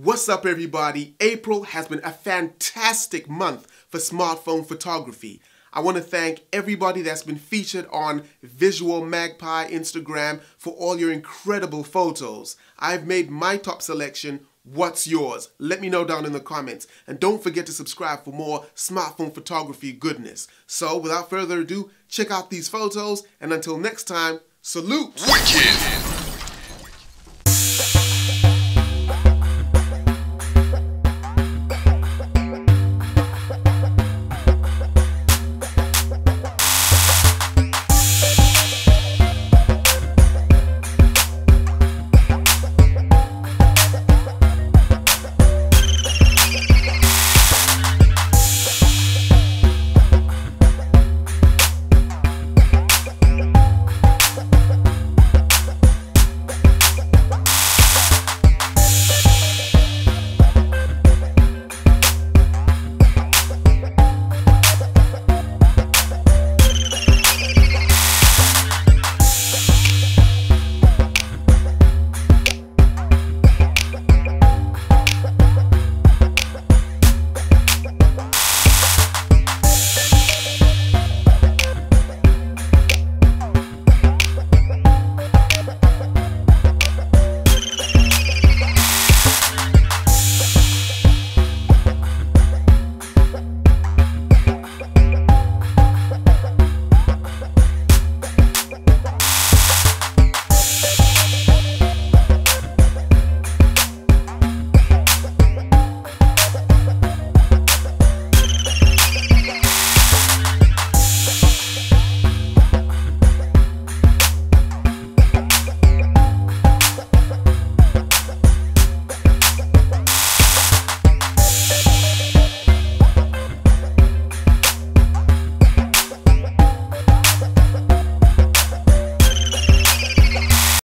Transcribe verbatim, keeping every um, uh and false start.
What's up everybody? April has been a fantastic month for smartphone photography. I want to thank everybody that's been featured on Visual Magpie Instagram for all your incredible photos. I've made my top selection. What's yours? Let me know down in the comments. And don't forget to subscribe for more smartphone photography goodness. So without further ado, check out these photos, and until next time, salute! Wicked.